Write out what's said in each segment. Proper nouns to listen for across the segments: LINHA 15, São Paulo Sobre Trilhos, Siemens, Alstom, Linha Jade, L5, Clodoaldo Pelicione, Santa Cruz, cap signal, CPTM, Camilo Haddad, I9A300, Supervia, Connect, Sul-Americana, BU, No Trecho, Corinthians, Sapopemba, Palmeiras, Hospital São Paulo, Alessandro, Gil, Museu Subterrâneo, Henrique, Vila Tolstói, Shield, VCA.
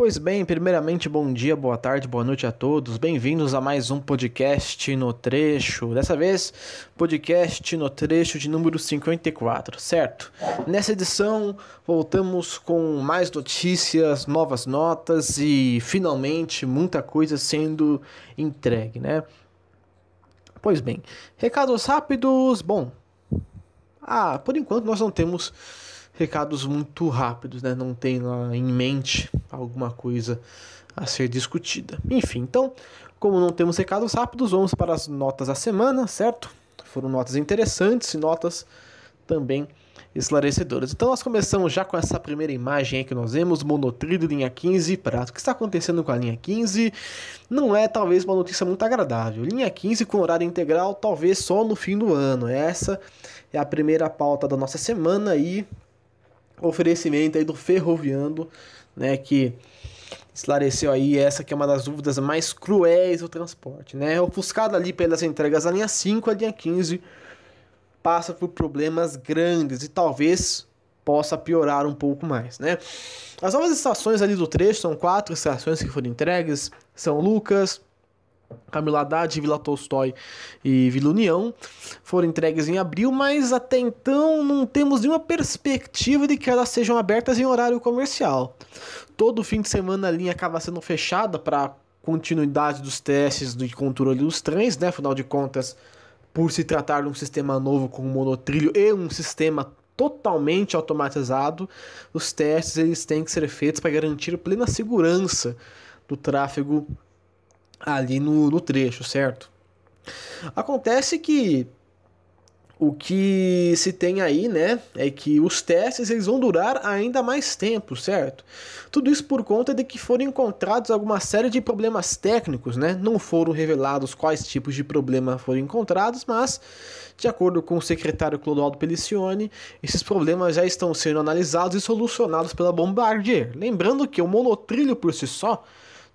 Pois bem, primeiramente, bom dia, boa tarde, boa noite a todos. Bem-vindos a mais um podcast No Trecho. Dessa vez, podcast No Trecho de número 54, certo? Nessa edição, voltamos com mais notícias, novas notas e, finalmente, muita coisa sendo entregue, né? Pois bem, recados rápidos. Bom, por enquanto nós não temos recados muito rápidos, né? Não tem lá em mente alguma coisa a ser discutida. Enfim, então, como não temos recados rápidos, vamos para as notas da semana, certo? Foram notas interessantes e notas também esclarecedoras. Então, nós começamos já com essa primeira imagem aí que nós vemos, monotrilho, linha 15, prato. O que está acontecendo com a linha 15? Não é, talvez, uma notícia muito agradável. Linha 15 com horário integral, talvez só no fim do ano. Essa é a primeira pauta da nossa semana e oferecimento aí do Ferroviando, né, que esclareceu aí essa que é uma das dúvidas mais cruéis do transporte, né, ofuscada ali pelas entregas da linha 5, a linha 15 passa por problemas grandes e talvez possa piorar um pouco mais, né. As novas estações ali do trecho, são 4 estações que foram entregues, São Lucas, Camilo Haddad, Vila Tolstói e Vila União foram entregues em abril, mas até então não temos nenhuma perspectiva de que elas sejam abertas em horário comercial. Todo fim de semana a linha acaba sendo fechada para continuidade dos testes de controle dos trens, né? Afinal de contas, por se tratar de um sistema novo com um monotrilho e um sistema totalmente automatizado, os testes eles têm que ser feitos para garantir plena segurança do tráfego ali no trecho, certo? Acontece que o que se tem aí, né, é que os testes eles vão durar ainda mais tempo, certo? Tudo isso por conta de que foram encontrados alguma série de problemas técnicos, né? Não foram revelados quais tipos de problema foram encontrados, mas, de acordo com o secretário Clodoaldo Pelicione, esses problemas já estão sendo analisados e solucionados pela Bombardier. Lembrando que o monotrilho por si só,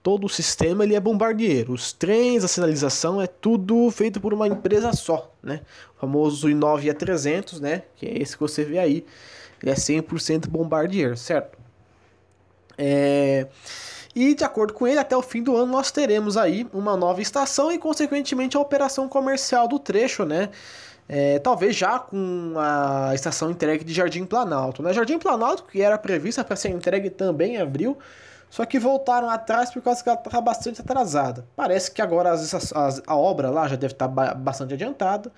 todo o sistema ele é Bombardier, os trens, a sinalização é tudo feito por uma empresa só, né? O famoso I9A300, né? Que é esse que você vê aí, ele é 100% Bombardier, certo? E de acordo com ele, até o fim do ano nós teremos aí uma nova estação e consequentemente a operação comercial do trecho, né? Talvez já com a estação entregue de Jardim Planalto, né? Jardim Planalto que era prevista para ser entregue também em abril, só que voltaram atrás por causa que ela estava bastante atrasada. Parece que agora a obra lá já deve estar bastante adiantada.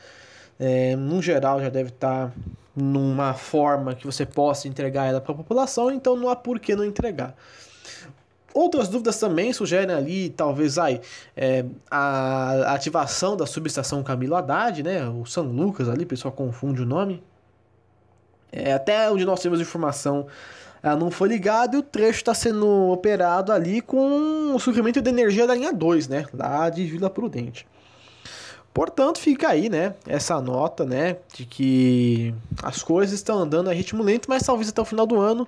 No geral já deve estar numa forma que você possa entregar ela para a população. Então não há por que não entregar. Outras dúvidas também sugerem ali, talvez, a ativação da subestação Camilo Haddad, né? O São Lucas ali, o pessoal confunde o nome. Até onde nós temos informação, ela não foi ligada e o trecho está sendo operado ali com o suprimento de energia da linha 2, né? Lá de Vila Prudente. Portanto, fica aí, né? Essa nota, né? De que as coisas estão andando a ritmo lento, mas talvez até o final do ano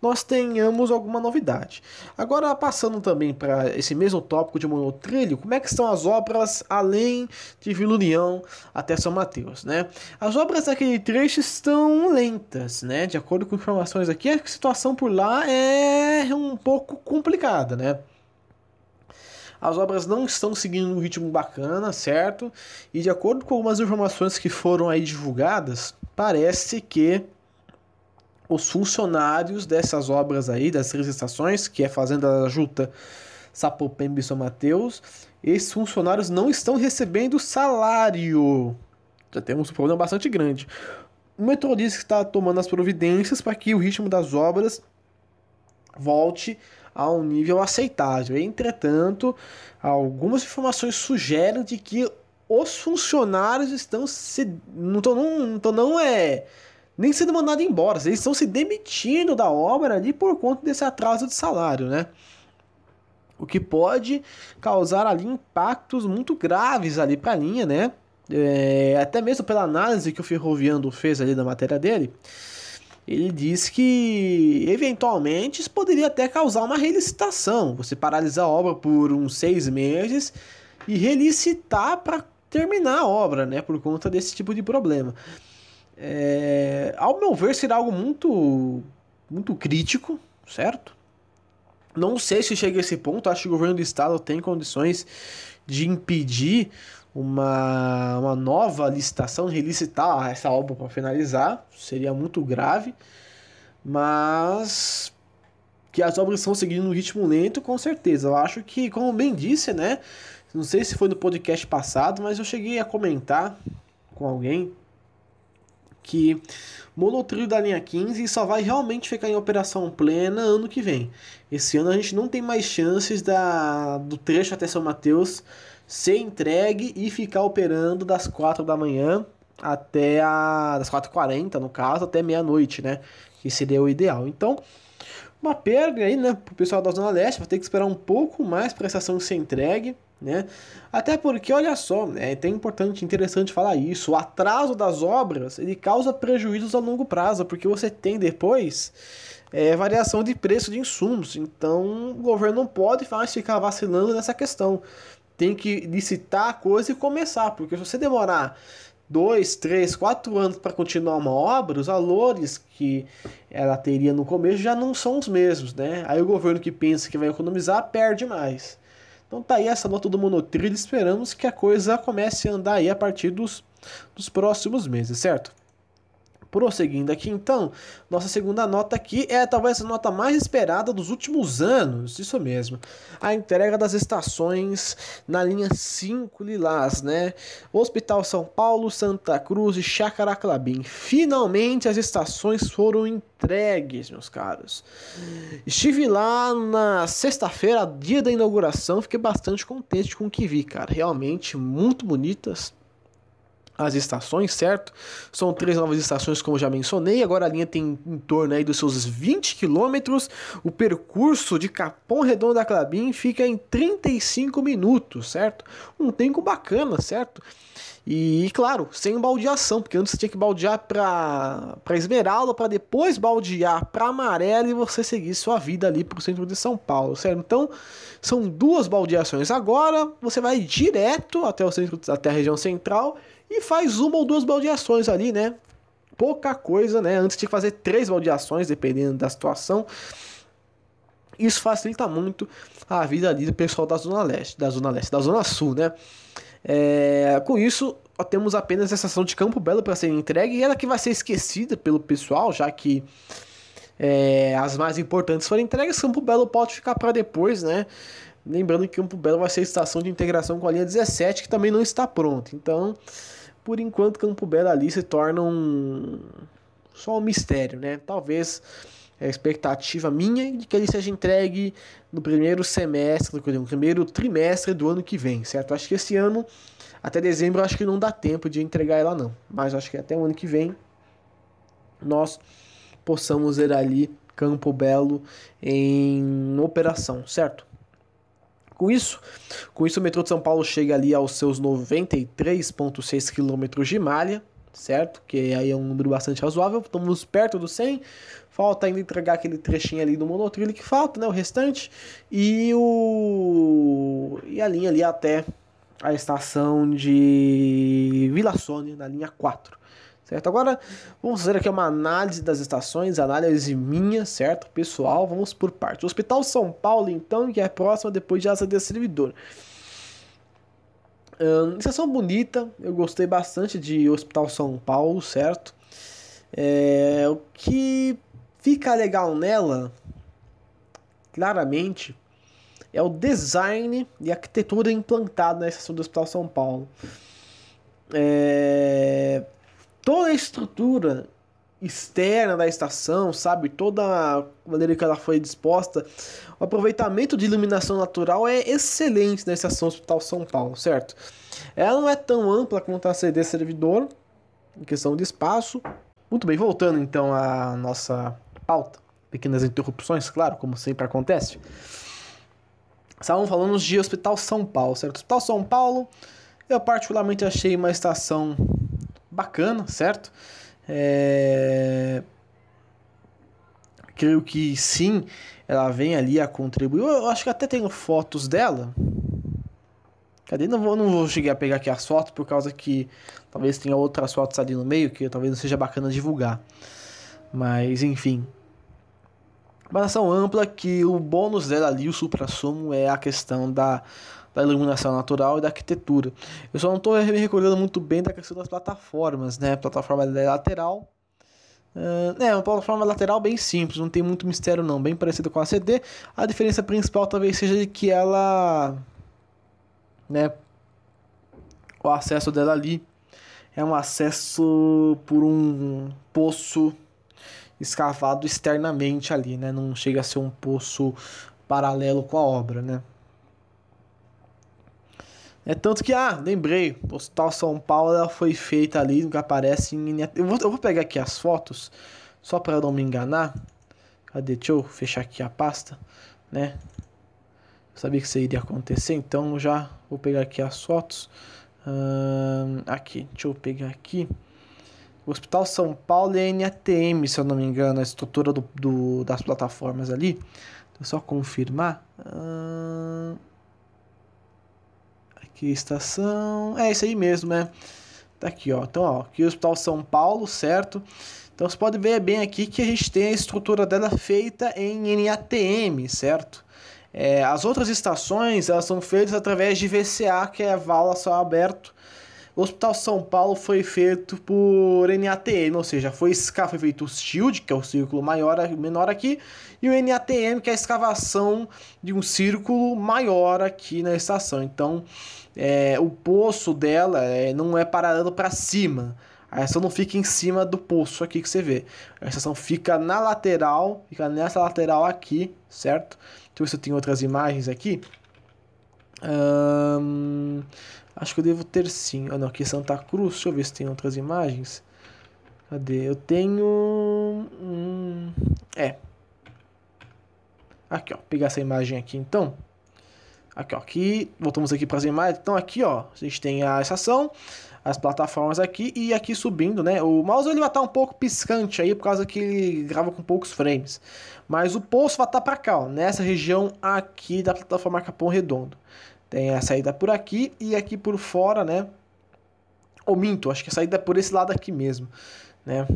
nós tenhamos alguma novidade. Agora, passando também para esse mesmo tópico de monotrilho, como é que estão as obras além de Vila União até São Mateus, né? As obras daquele trecho estão lentas, né? De acordo com informações aqui, a situação por lá é um pouco complicada, né? As obras não estão seguindo um ritmo bacana, certo? E de acordo com algumas informações que foram aí divulgadas, parece que os funcionários dessas obras aí, das 3 estações, que é Fazenda da Juta, Sapopemba e São Mateus, esses funcionários não estão recebendo salário. Já temos um problema bastante grande. O metrô diz que está tomando as providências para que o ritmo das obras volte a um nível aceitável. Entretanto, algumas informações sugerem de que os funcionários não estão nem sendo mandados embora, eles estão se demitindo da obra ali por conta desse atraso de salário, né? O que pode causar ali impactos muito graves ali para a linha, né? Até mesmo pela análise que o Ferroviando fez ali da matéria dele, ele diz que, eventualmente, isso poderia até causar uma relicitação. Você paralisar a obra por uns 6 meses e relicitar para terminar a obra, né? Por conta desse tipo de problema. Ao meu ver, será algo muito, muito crítico, certo? Não sei se chega a esse ponto, acho que o governo do estado tem condições de impedir uma nova licitação, de relicitar essa obra para finalizar, seria muito grave, mas que as obras estão seguindo um ritmo lento, com certeza. Eu acho que, como bem disse, né, não sei se foi no podcast passado, mas eu cheguei a comentar com alguém que o trilho da linha 15 só vai realmente ficar em operação plena ano que vem. Esse ano a gente não tem mais chances do trecho até São Mateus ser entregue e ficar operando das 4 da manhã até das 4h40, no caso, até meia-noite, né? Que seria o ideal. Então, uma perda aí, né, pro pessoal da Zona Leste, vai ter que esperar um pouco mais para a estação ser entregue, né? Até porque, olha só, é até importante, interessante falar isso, o atraso das obras, ele causa prejuízos a longo prazo, porque você tem depois variação de preço de insumos, então o governo não pode ficar vacilando nessa questão, tem que licitar a coisa e começar, porque se você demorar 2, 3, 4 anos para continuar uma obra, os valores que ela teria no começo já não são os mesmos, né? Aí o governo que pensa que vai economizar perde mais. Então tá aí essa nota do monotrilho, esperamos que a coisa comece a andar aí a partir dos próximos meses, certo? Prosseguindo aqui então, nossa segunda nota aqui é talvez a nota mais esperada dos últimos anos, isso mesmo, a entrega das estações na linha 5 Lilás, né? Hospital São Paulo, Santa Cruz e Chacara Klabin. Finalmente as estações foram entregues, meus caros. Estive lá na sexta-feira, dia da inauguração, fiquei bastante contente com o que vi, cara, realmente muito bonitas as estações, certo? São 3 novas estações, como já mencionei. Agora a linha tem em torno aí dos seus 20 km. O percurso de Capão Redondo a Klabin fica em 35 minutos, certo? Um tempo bacana, certo? E, claro, sem baldeação, porque antes você tinha que baldear para Esmeralda, para depois baldear para Amarela e você seguir sua vida ali para o centro de São Paulo, certo? Então, são 2 baldeações. Agora, você vai direto até o centro, até a região central e faz 1 ou 2 baldeações ali, né? Pouca coisa, né? Antes tinha que fazer 3 baldeações, dependendo da situação. Isso facilita muito a vida ali do pessoal da Zona Leste, da Zona Sul, né? Com isso, temos apenas a estação de Campo Belo para ser entregue e ela que vai ser esquecida pelo pessoal, já que as mais importantes foram entregues. Campo Belo pode ficar para depois, né? Lembrando que Campo Belo vai ser a estação de integração com a linha 17, que também não está pronta. Então, por enquanto, Campo Belo ali se torna só um mistério, né? Talvez a expectativa minha é de que ele seja entregue no primeiro trimestre do ano que vem, certo? Acho que esse ano, até dezembro, acho que não dá tempo de entregar ela não. Mas acho que até o ano que vem nós possamos ver ali Campo Belo em operação, certo? Com isso o metrô de São Paulo chega ali aos seus 93,6 km de malha, certo? Que aí é um número bastante razoável, estamos perto do 100, falta ainda entregar aquele trechinho ali do monotrilho que falta, né, o restante, e a linha ali até a estação de Vila Sônia, na linha 4, certo? Agora, vamos fazer aqui uma análise das estações, análise minha, certo, pessoal? Vamos por parte. O Hospital São Paulo, então, que é próxima depois de Asa de Servidor. Estação bonita, eu gostei bastante de Hospital São Paulo, certo? O que fica legal nela, claramente, é o design e a arquitetura implantada na estação do Hospital São Paulo. Toda a estrutura externa da estação, sabe? Toda a maneira que ela foi disposta, o aproveitamento de iluminação natural é excelente na estação Hospital São Paulo, certo? Ela não é tão ampla quanto a CD Servidor, em questão de espaço. Muito bem, voltando então à nossa pauta. Pequenas interrupções, claro, como sempre acontece. Estávamos falando de Hospital São Paulo, certo? Hospital São Paulo, eu particularmente achei uma estação bacana, certo? Creio que sim, ela vem ali a contribuir. Eu acho que até tenho fotos dela. Cadê? Não vou chegar a pegar aqui as fotos, por causa que talvez tenha outras fotos ali no meio, que talvez não seja bacana divulgar. Mas, enfim. Uma ação ampla que o bônus dela ali, o supra-sumo, é a questão da iluminação natural e da arquitetura. Eu só não estou me recordando muito bem da questão das plataformas, né? Plataforma lateral. É uma plataforma lateral bem simples, não tem muito mistério não, bem parecida com a CD. A diferença principal talvez seja de que ela, né, o acesso dela ali é um acesso por um poço escavado externamente ali, né? Não chega a ser um poço paralelo com a obra, né? É tanto que, lembrei, o Hospital São Paulo ela foi feita ali, nunca aparece em... Eu vou pegar aqui as fotos, só para não me enganar. Cadê? Deixa eu fechar aqui a pasta, né? Eu sabia que isso iria acontecer, então eu já vou pegar aqui as fotos. Aqui, deixa eu pegar aqui. O Hospital São Paulo e NATM, se eu não me engano, a estrutura das plataformas ali. Deixa eu só confirmar. Aqui, estação... É isso aí mesmo, né? Tá aqui, ó. Então, ó, aqui o Hospital São Paulo, certo? Então, você pode ver bem aqui que a gente tem a estrutura dela feita em NATM, certo? É, as outras estações, elas são feitas através de VCA, que é vala a céu aberto. O Hospital São Paulo foi feito por NATM, ou seja, foi feito o Shield, que é o círculo menor aqui, e o NATM, que é a escavação de um círculo maior aqui na estação. Então, o poço dela não é paralelo para cima. A estação não fica em cima do poço aqui que você vê. A estação fica na lateral, fica nessa lateral aqui, certo? Deixa eu ver se eu tenho outras imagens aqui. Acho que eu devo ter sim. Não, aqui é Santa Cruz. Deixa eu ver se tem outras imagens. Cadê? Eu tenho... Aqui, ó. Vou pegar essa imagem aqui, então. Aqui, ó. Aqui, voltamos aqui para as imagens. Então, aqui, ó. A gente tem a estação, as plataformas aqui e aqui subindo, né? O mouse ele vai estar um pouco piscante aí, por causa que ele grava com poucos frames. Mas o poço vai estar para cá, ó. Nessa região aqui da plataforma Capão Redondo. Tem a saída por aqui e aqui por fora, né? Ou minto, acho que a saída é por esse lado aqui mesmo, né?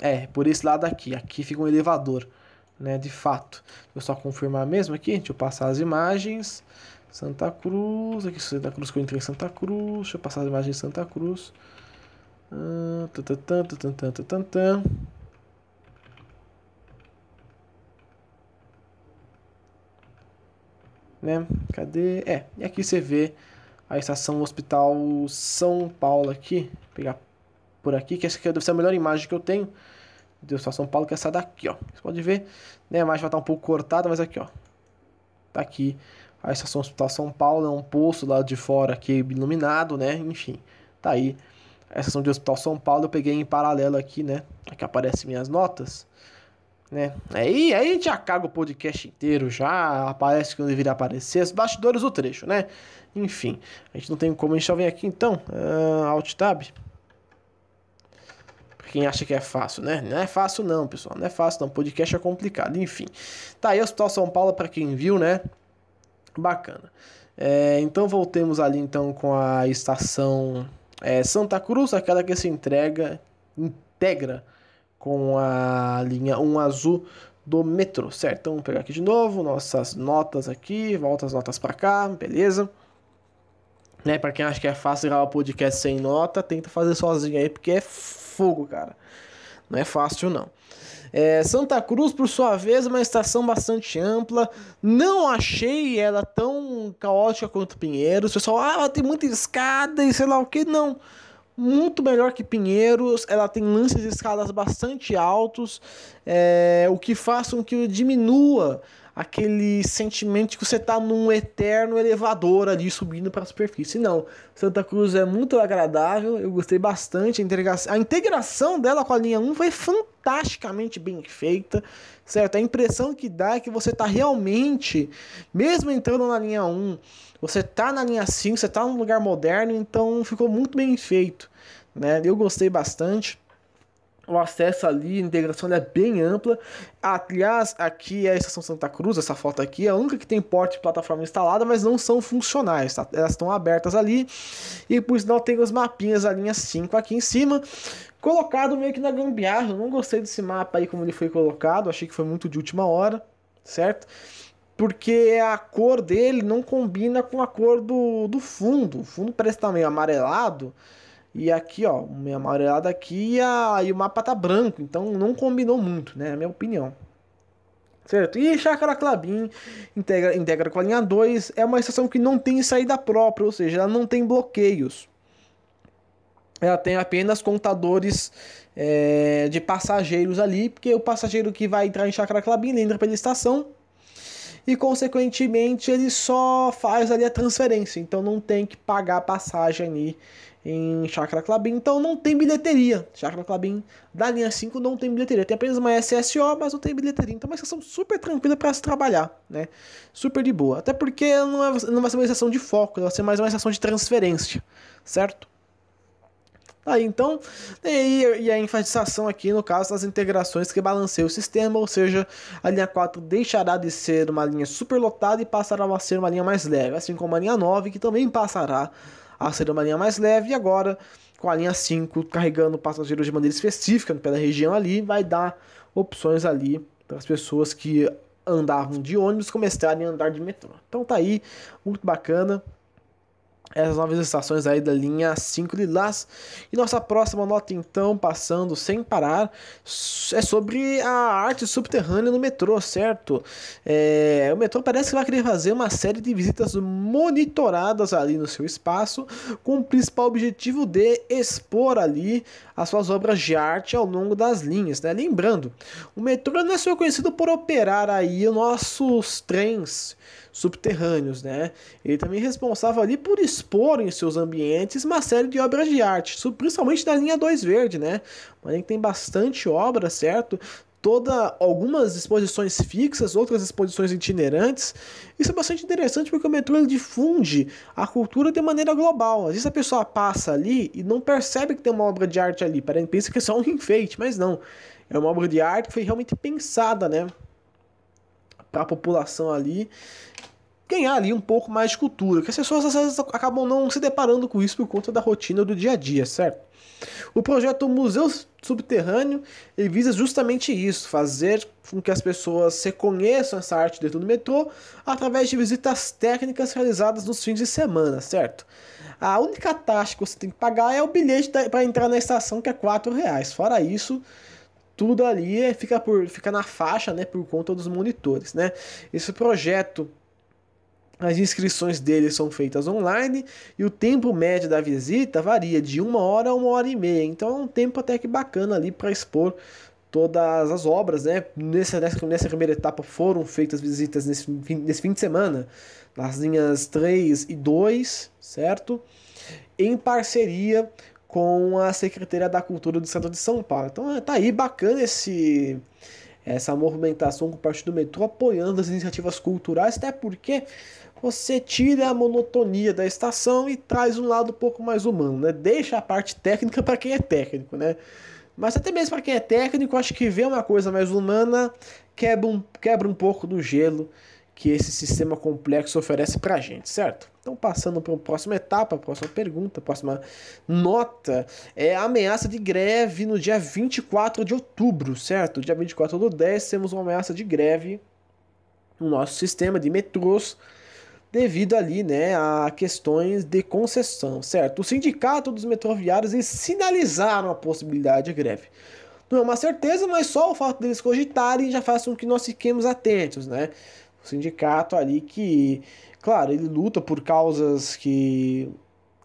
É, por esse lado aqui. Aqui fica um elevador, né? De fato. Deixa eu só confirmar mesmo aqui. Deixa eu passar as imagens. Santa Cruz. Aqui Santa Cruz, que eu entrei em Santa Cruz. Deixa eu passar as imagens de Santa Cruz. Né? Cadê? E aqui você vê a estação Hospital São Paulo aqui. Vou pegar por aqui, que essa aqui deve ser a melhor imagem que eu tenho da estação São Paulo, que é essa daqui, ó. Você pode ver, né? A imagem vai estar um pouco cortada, mas aqui, ó. Tá aqui a estação Hospital São Paulo, é um poço lá de fora aqui iluminado, né? Enfim, tá aí. A estação de Hospital São Paulo eu peguei em paralelo aqui, né? Aqui aparecem minhas notas. Né? Aí a gente já caga o podcast inteiro, já aparece que não deveria aparecer, os bastidores do trecho, né? Enfim, a gente não tem como, a gente só vem aqui então, Alt Tab. Pra quem acha que é fácil, né? Não é fácil não, pessoal, não é fácil não, podcast é complicado, enfim. Tá aí o Hospital São Paulo pra quem viu, né? Bacana. Então voltemos ali então com a estação Santa Cruz, aquela que se integra com a linha 1 azul do metrô, certo? Então, vamos pegar aqui de novo, nossas notas aqui, volta as notas para cá, beleza? Né, para quem acha que é fácil gravar podcast sem nota, tenta fazer sozinho aí, porque é fogo, cara. Não é fácil, não. Santa Cruz, por sua vez, uma estação bastante ampla. Não achei ela tão caótica quanto Pinheiros. O pessoal, ela tem muita escada e sei lá o que, não. Muito melhor que Pinheiros, ela tem lances de escadas bastante altos, o que faz com que diminua aquele sentimento de que você está num eterno elevador ali subindo para a superfície. Não, Santa Cruz é muito agradável, eu gostei bastante, a integração dela com a linha 1 foi fantasticamente bem feita, certo? A impressão que dá é que você está realmente, mesmo entrando na linha 1, você tá na linha 5, você tá num lugar moderno, então ficou muito bem feito, né? Eu gostei bastante. O acesso ali, a integração é bem ampla. Aliás, aqui é a estação Santa Cruz, essa foto aqui é a única que tem porte de plataforma instalada, mas não são funcionais, tá? Elas estão abertas ali. E por sinal tem os mapinhas da linha 5 aqui em cima, colocado meio que na gambiarra. Eu não gostei desse mapa aí como ele foi colocado, achei que foi muito de última hora. certo? Porque a cor dele não combina com a cor do fundo. O fundo parece estar meio amarelado. E aqui, ó, meio amarelado aqui e o mapa tá branco. Então não combinou muito, né? É a minha opinião. Certo? E Chacara Klabin integra com a linha 2. É uma estação que não tem saída própria, ou seja, ela não tem bloqueios. Ela tem apenas contadores de passageiros ali, porque o passageiro que vai entrar em Chacara Klabin, ele entra pela estação e, consequentemente, ele só faz ali a transferência. Então, não tem que pagar a passagem ali em Chacara Klabin. Então, não tem bilheteria. Chacara Klabin da linha 5 não tem bilheteria. Tem apenas uma SSO, mas não tem bilheteria. Então, é uma estação super tranquila para se trabalhar, né? Super de boa. Até porque não vai ser uma estação de foco, vai ser mais uma estação de transferência, certo? Aí, então, e a enfatização aqui, no caso, das integrações que balanceiam o sistema, ou seja, a linha 4 deixará de ser uma linha superlotada e passará a ser uma linha mais leve, assim como a linha 9, que também passará a ser uma linha mais leve, e agora, com a linha 5 carregando passageiros de maneira específica pela região ali, vai dar opções ali para as pessoas que andavam de ônibus começarem a andar de metrô. Então tá aí, muito bacana. Essas novas estações aí da linha 5 de Lilás. E nossa próxima nota, então, passando sem parar, é sobre a arte subterrânea no metrô, certo? O metrô parece que vai querer fazer uma série de visitas monitoradas ali no seu espaço, com o principal objetivo de expor ali as suas obras de arte ao longo das linhas, né? Lembrando, o metrô não é só conhecido por operar aí os nossos trens subterrâneos, né? Ele também é responsável ali por expor em seus ambientes uma série de obras de arte, principalmente da linha 2 verde, né? Uma linha que tem bastante obra, certo? Algumas exposições fixas, outras exposições itinerantes. Isso é bastante interessante porque o metrô ele difunde a cultura de maneira global. Às vezes a pessoa passa ali e não percebe que tem uma obra de arte ali, pensa que é só um enfeite, mas não. É uma obra de arte que foi realmente pensada, né? Para a população ali ganhar ali um pouco mais de cultura, que as pessoas às vezes acabam não se deparando com isso por conta da rotina do dia a dia, certo? O projeto Museu Subterrâneo ele visa justamente isso, fazer com que as pessoas reconheçam essa arte dentro do metrô através de visitas técnicas realizadas nos fins de semana, certo? A única taxa que você tem que pagar é o bilhete para entrar na estação, que é R$4, fora isso... Tudo ali fica na faixa, né, por conta dos monitores, né? Esse projeto, as inscrições dele são feitas online e o tempo médio da visita varia de 1 hora a 1h30. Então é um tempo até que bacana ali para expor todas as obras, né? Nessa primeira etapa foram feitas visitas nesse fim de semana, nas linhas 3 e 2, certo? Em parceria com a Secretaria da Cultura do Estado de São Paulo. Então tá aí, bacana essa movimentação com parte do metrô, apoiando as iniciativas culturais, até porque você tira a monotonia da estação e traz um lado um pouco mais humano, né? Deixa a parte técnica para quem é técnico, né? Mas até mesmo para quem é técnico, acho que ver uma coisa mais humana quebra um pouco do gelo que esse sistema complexo oferece para a gente, certo? Então, passando para a próxima etapa, a próxima pergunta, a próxima nota, é a ameaça de greve no dia 24 de outubro, certo? Dia 24 do 10, temos uma ameaça de greve no nosso sistema de metrôs, devido ali, né, a questões de concessão, certo? O sindicato dos metroviários, eles sinalizaram a possibilidade de greve. Não é uma certeza, mas só o fato deles cogitarem já faz com que nós fiquemos atentos, né? O sindicato ali que, claro, ele luta por causas que,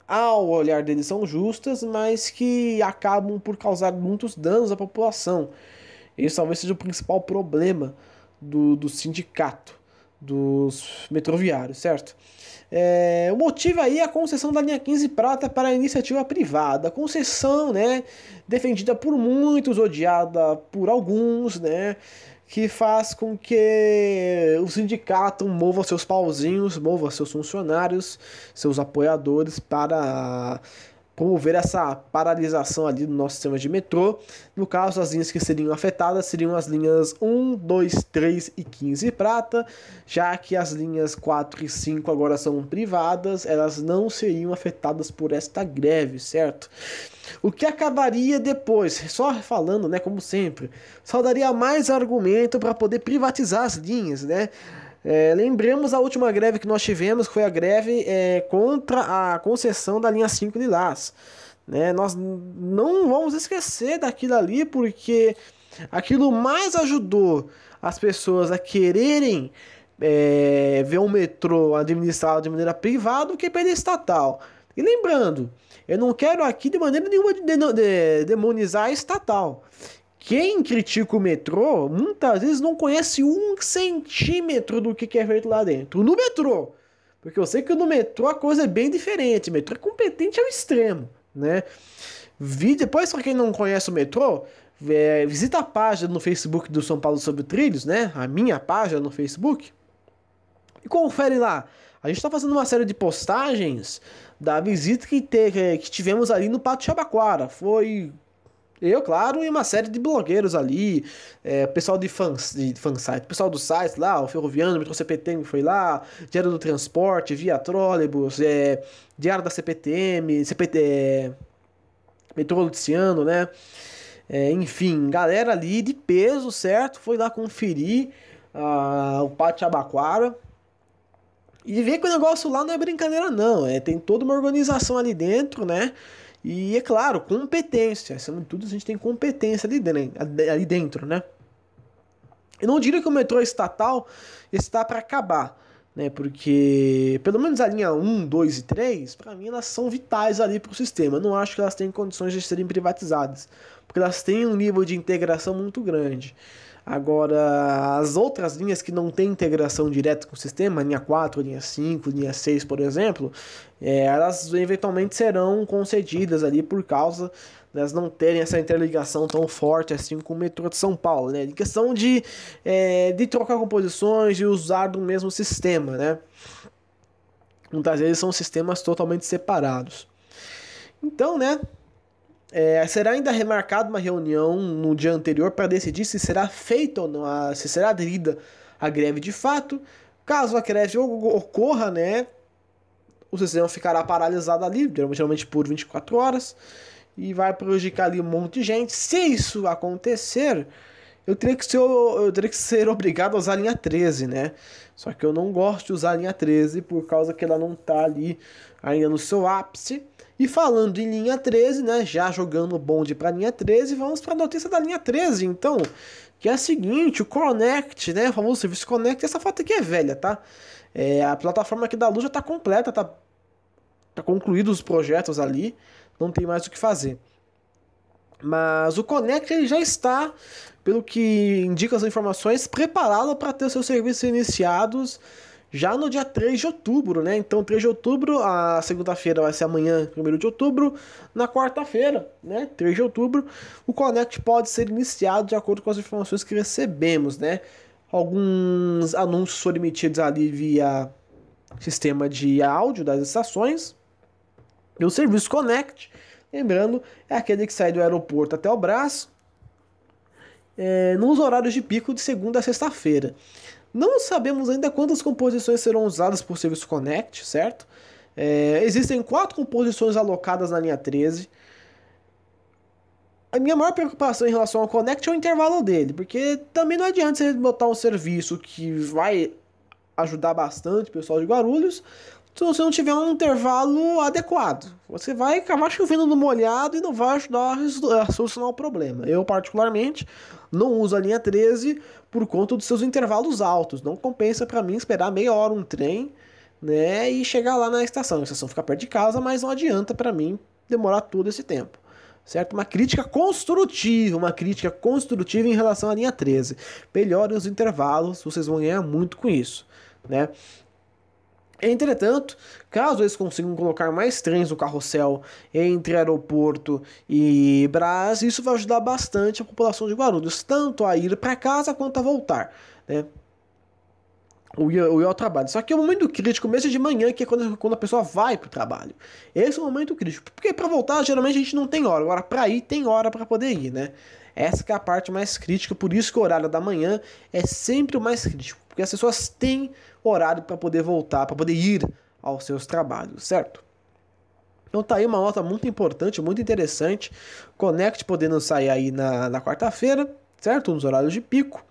ao olhar dele, são justas, mas que acabam por causar muitos danos à população. Esse talvez seja o principal problema do sindicato dos metroviários, certo? O motivo aí é a concessão da linha 15 prata para a iniciativa privada. A concessão, né, defendida por muitos, odiada por alguns, né, que faz com que o sindicato mova seus pauzinhos, mova seus funcionários, seus apoiadores para como ver essa paralisação ali do nosso sistema de metrô. No caso, as linhas que seriam afetadas seriam as linhas 1, 2, 3 e 15 prata, já que as linhas 4 e 5 agora são privadas, elas não seriam afetadas por esta greve, certo? O que acabaria depois, só falando, né, como sempre, só daria mais argumento para poder privatizar as linhas, né? Lembremos a última greve que nós tivemos, que foi a greve contra a concessão da linha 5 de Lilás, né? Nós não vamos esquecer daquilo ali, porque aquilo mais ajudou as pessoas a quererem ver o metrô administrado de maneira privada do que pela estatal. E lembrando, eu não quero aqui de maneira nenhuma demonizar a estatal. Quem critica o metrô, muitas vezes não conhece um centímetro do que é feito lá dentro, no metrô. Porque eu sei que no metrô a coisa é bem diferente, o metrô é competente ao extremo, né? Depois, para quem não conhece o metrô, visita a página no Facebook do São Paulo Sobre Trilhos, né? A minha página no Facebook. E confere lá, a gente está fazendo uma série de postagens da visita que tivemos ali no Pátio Jabaquara. Foi... eu, claro, e uma série de blogueiros ali, pessoal de fansite, pessoal do site lá, o Ferroviando, o metrô CPTM foi lá, Diário do Transporte, Via Trólebus, Diário da CPTM, metrô Luciano, né? Enfim, galera ali de peso, certo? Foi lá conferir o Pátio Jabaquara e ver que o negócio lá não é brincadeira não, tem toda uma organização ali dentro, né? E é claro, competência, acima de tudo a gente tem competência ali dentro, né? Eu não diria que o metrô estatal está para acabar, né? Porque pelo menos a linha 1, 2 e 3, para mim elas são vitais ali para o sistema. Eu não acho que elas têm condições de serem privatizadas, porque elas têm um nível de integração muito grande. Agora, as outras linhas que não têm integração direta com o sistema, linha 4, linha 5, linha 6, por exemplo, elas eventualmente serão concedidas ali por causa delas não terem essa interligação tão forte assim com o metrô de São Paulo, né? Em questão de trocar composições e usar do mesmo sistema, né? Muitas vezes são sistemas totalmente separados. Então, né? Será ainda remarcada uma reunião no dia anterior para decidir se será feita ou não, se será aderida a greve de fato. Caso a greve ocorra, né, o sistema ficará paralisado ali, geralmente por 24 horas, e vai prejudicar ali um monte de gente. Se isso acontecer, eu teria que ser obrigado a usar a linha 13, né? Só que eu não gosto de usar a linha 13 por causa que ela não está ali ainda no seu ápice. E falando em linha 13, né, já jogando o bonde para a linha 13, vamos para a notícia da linha 13, então, que é a seguinte, o Connect, né, o famoso serviço Connect, essa foto aqui é velha, tá? A plataforma aqui da Lu já está completa, tá concluído os projetos ali, não tem mais o que fazer. Mas o Connect ele já está, pelo que indica as informações, preparado para ter seus serviços iniciados já no dia 3 de outubro, né? Então, 3 de outubro, a segunda-feira vai ser amanhã, 1º de outubro. Na quarta-feira, né? 3 de outubro, o Connect pode ser iniciado de acordo com as informações que recebemos, né? Alguns anúncios foram emitidos ali via sistema de áudio das estações. E o serviço Connect, lembrando, é aquele que sai do aeroporto até o Bras, nos horários de pico de segunda a sexta-feira. Não sabemos ainda quantas composições serão usadas por serviço Connect, certo? Existem 4 composições alocadas na linha 13. A minha maior preocupação em relação ao Connect é o intervalo dele, porque também não adianta você botar um serviço que vai ajudar bastante o pessoal de Guarulhos, se você não tiver um intervalo adequado. Você vai acabar chovendo no molhado e não vai ajudar a solucionar o problema. Eu, particularmente, não uso a linha 13 por conta dos seus intervalos altos. Não compensa para mim esperar meia hora um trem, né, e chegar lá na estação. A estação fica perto de casa, mas não adianta para mim demorar todo esse tempo, certo? Uma crítica construtiva em relação à linha 13. Melhorem os intervalos, vocês vão ganhar muito com isso, né? Entretanto, caso eles consigam colocar mais trens no carrossel entre aeroporto e Bras, isso vai ajudar bastante a população de Guarulhos, tanto a ir para casa quanto a voltar, né? ou ir ao trabalho. Só que o momento crítico mesmo é de manhã, que é quando a pessoa vai pro trabalho. Esse é o momento crítico, porque para voltar geralmente a gente não tem hora. Agora para ir tem hora para poder ir, né? Essa que é a parte mais crítica, por isso que o horário da manhã é sempre o mais crítico, porque as pessoas têm horário para poder voltar, para poder ir aos seus trabalhos, certo? Então tá aí uma nota muito importante, muito interessante. Connect podendo sair aí na quarta-feira, certo? Nos horários de pico.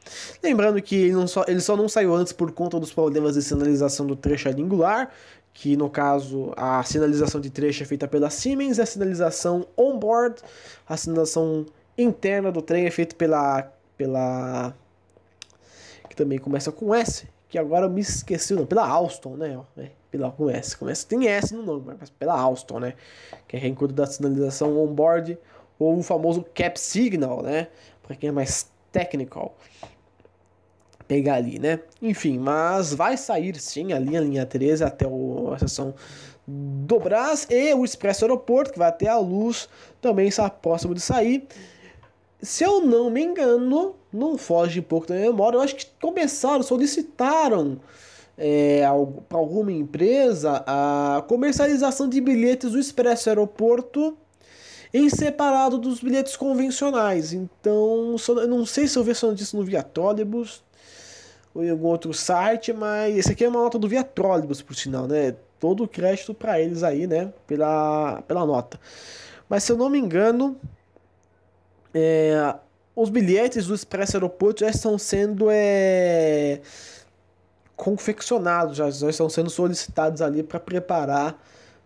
Lembrando que ele só não saiu antes por conta dos problemas de sinalização do trecho alingular, que no caso a sinalização de trecho é feita pela Siemens, a sinalização on-board, a sinalização interna do trem é feita pela que também começa com S, que agora eu me esqueci, não, pela Alstom, né? Pela com S, começa, tem S no nome, mas pela Alstom, né? Que é reencontro da sinalização on-board, ou o famoso cap signal, né? Para quem é mais técnico, pegar ali, né? Enfim, mas vai sair sim a linha 13 até a seção do Bras, e o Expresso Aeroporto, que vai até a Luz, também está próximo de sair. Se eu não me engano, não foge de pouco da minha memória, eu acho que solicitaram para alguma empresa a comercialização de bilhetes do Expresso Aeroporto em separado dos bilhetes convencionais. Então, eu não sei se eu vi disso no Via Trolleybus ou em algum outro site, mas esse aqui é uma nota do Via Trolleybus, por sinal, né? Todo o crédito para eles aí, né? Pela nota. Mas se eu não me engano, os bilhetes do Expresso Aeroporto já estão sendo confeccionados, já estão sendo solicitados ali para preparar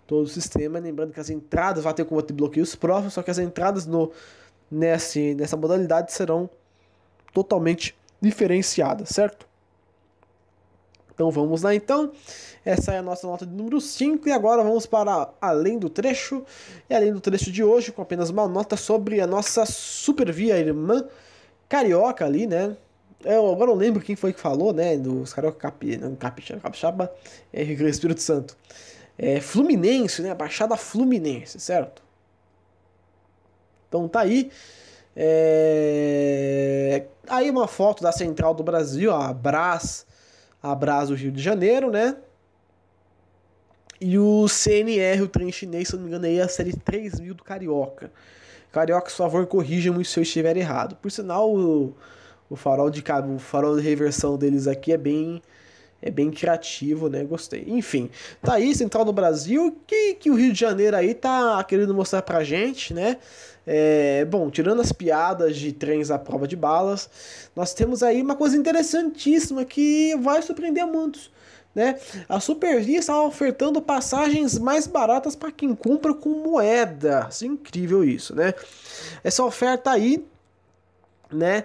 todo o sistema. Lembrando que as entradas vai ter como bloqueios próprios, só que as entradas nessa modalidade serão totalmente diferenciadas, certo? Então vamos lá então, essa é a nossa nota de número 5 e agora vamos para Além do Trecho. E Além do Trecho de hoje com apenas uma nota sobre a nossa Supervia irmã carioca ali, né? Eu agora não lembro quem foi que falou, né, dos carioca capixaba, Rio Grande do Espírito Santo. Fluminense, né, Baixada Fluminense, certo? Então tá aí. Aí uma foto da Central do Brasil, a Bras do Rio de Janeiro, né? E o CNR, o trem chinês, se não me engano, aí é a série 3000 do Carioca. Carioca, por favor, corrijam-me se eu estiver errado. Por sinal, o farol de reversão deles aqui é bem criativo, né? Gostei. Enfim, tá aí, Central do Brasil, que o Rio de Janeiro aí tá querendo mostrar pra gente, né? Bom, tirando as piadas de trens à prova de balas, nós temos aí uma coisa interessantíssima que vai surpreender muitos, né? A Supervia está ofertando passagens mais baratas para quem compra com moeda. É incrível isso, né? Essa oferta aí, né,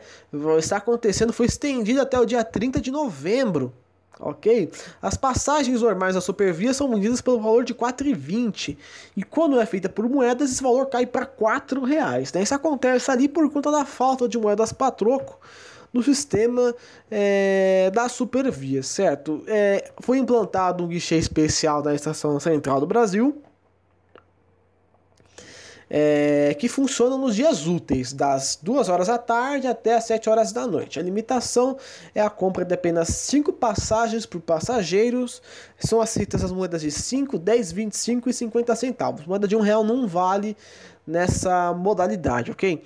está acontecendo, foi estendida até o dia 30 de novembro. Ok? As passagens normais da Supervia são vendidas pelo valor de R$ 4,20. E quando é feita por moedas, esse valor cai para R$ 4,00. Né? Isso acontece ali por conta da falta de moedas patroco no sistema da Supervia, certo? Foi implantado um guichê especial na Estação Central do Brasil, que funciona nos dias úteis, das 2 horas da tarde até as 7 horas da noite. A limitação é a compra de apenas 5 passagens por passageiros. São aceitas as moedas de 5, 10, 25 e 50 centavos. Moeda de R$1 não vale nessa modalidade, ok?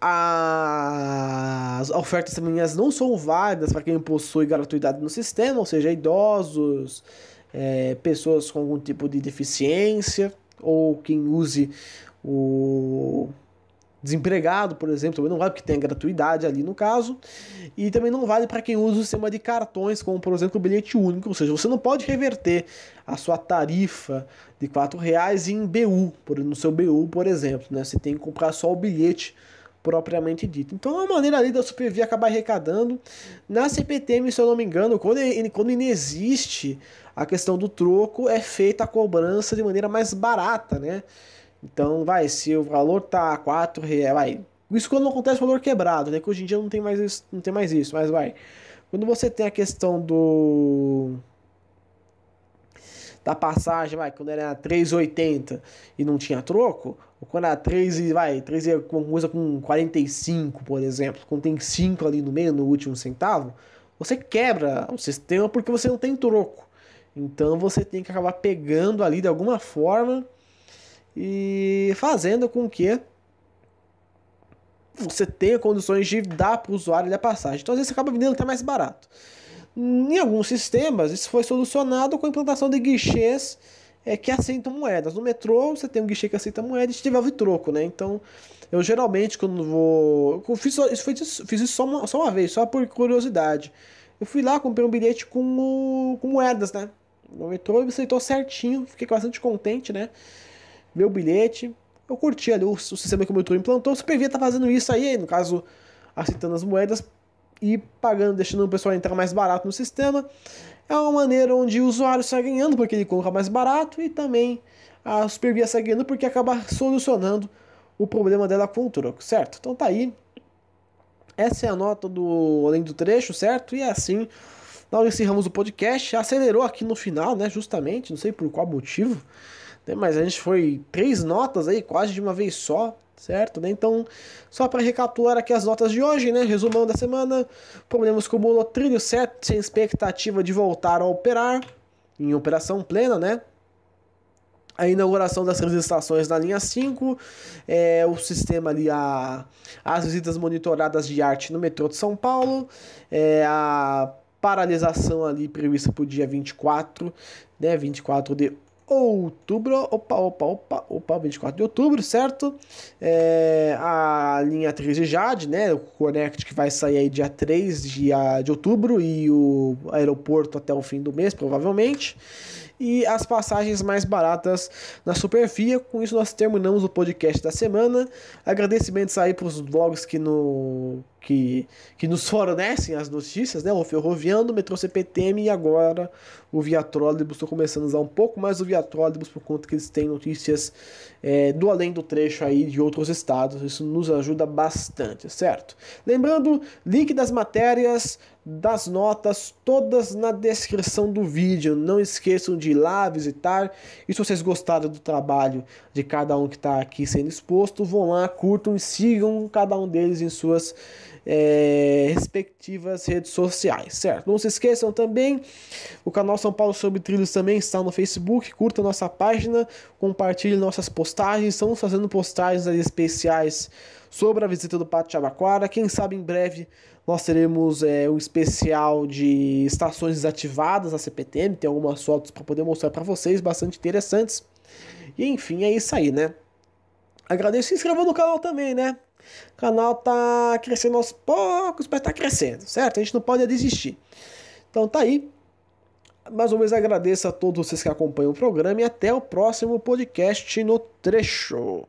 As ofertas também não são válidas para quem possui gratuidade no sistema, ou seja, idosos, pessoas com algum tipo de deficiência, ou quem use o desempregado, por exemplo, também não vale, porque tem gratuidade ali no caso. E também não vale para quem usa o sistema de cartões, como por exemplo o bilhete único. Ou seja, você não pode reverter a sua tarifa de R$ 4,00 em BU, no seu BU, por exemplo, né? Você tem que comprar só o bilhete propriamente dito. Então é uma maneira ali da Supervia acabar arrecadando. Na CPTM, se eu não me engano, quando inexiste a questão do troco, é feita a cobrança de maneira mais barata, né? Então vai, se o valor tá R$4, vai. Isso quando não acontece o valor quebrado, né? Que hoje em dia não tem mais isso, mas vai. Quando você tem a questão da passagem, vai, quando era 3,80 e não tinha troco, ou quando era 3 alguma coisa com 45, por exemplo, quando tem 5 ali no meio, no último centavo, você quebra o sistema porque você não tem troco. Então você tem que acabar pegando ali de alguma forma e fazendo com que você tenha condições de dar para o usuário a passagem. Então às vezes você acaba vendendo até mais barato. Em alguns sistemas isso foi solucionado com a implantação de guichês que aceitam moedas. No metrô você tem um guichê que aceita moeda e te devolve troco, né? Então eu geralmente quando vou... Eu fiz isso só uma vez, só por curiosidade. Eu fui lá, comprei um bilhete com moedas, né? No metrô me aceitou certinho, fiquei bastante contente, né? Meu bilhete, eu curti ali o sistema que o metrô implantou. O Supervia tá fazendo isso aí, no caso, aceitando as moedas e pagando, deixando o pessoal entrar mais barato no sistema. É uma maneira onde o usuário sai ganhando porque ele compra mais barato e também a Supervia sai ganhando porque acaba solucionando o problema dela com o troco, certo? Então tá aí. Essa é a nota do Além do Trecho, certo? E assim, nós encerramos o podcast. Acelerou aqui no final, né? Justamente, não sei por qual motivo, né? Mas a gente foi 3 notas aí, quase de uma vez só, certo? Né? Então, só para recapitular aqui as notas de hoje, né? Resumão da semana: problemas com o monotrilho, certo? Sem expectativa de voltar a operar, em operação plena, né? A inauguração das 3 estações na linha 5, o sistema ali, as visitas monitoradas de arte no metrô de São Paulo, a paralisação ali prevista para o dia 24, né, 24 de outubro, 24 de outubro, certo? A linha 13 Jade, né, o Connect que vai sair aí dia 3 de outubro e o aeroporto até o fim do mês, provavelmente. E as passagens mais baratas na Supervia. Com isso nós terminamos o podcast da semana. Agradecimentos aí para os blogs que nos fornecem as notícias, né? O Ferroviando, o Metrô CPTM e agora o Viatrólebus. Estou começando a usar um pouco mais o Viatrólebus por conta que eles têm notícias do Além do Trecho aí de outros estados. Isso nos ajuda bastante, certo? Lembrando, link das matérias, das notas, todas na descrição do vídeo. Não esqueçam de ir lá visitar. E se vocês gostaram do trabalho de cada um que está aqui sendo exposto, vão lá, curtam e sigam cada um deles em suas respectivas redes sociais, certo? Não se esqueçam também, o canal São Paulo Sobre Trilhos também está no Facebook. Curta nossa página, compartilhe nossas postagens. Estamos fazendo postagens aí especiais sobre a visita do Pátio Jabaquara. Quem sabe em breve nós teremos um especial de estações desativadas na CPTM. Tem algumas fotos para poder mostrar para vocês, bastante interessantes. E enfim, é isso aí, né? Agradeço, se inscreva no canal também, né? O canal tá crescendo aos poucos, mas tá crescendo, certo? A gente não pode desistir. Então tá aí. Mais uma vez agradeço a todos vocês que acompanham o programa e até o próximo podcast No Trecho.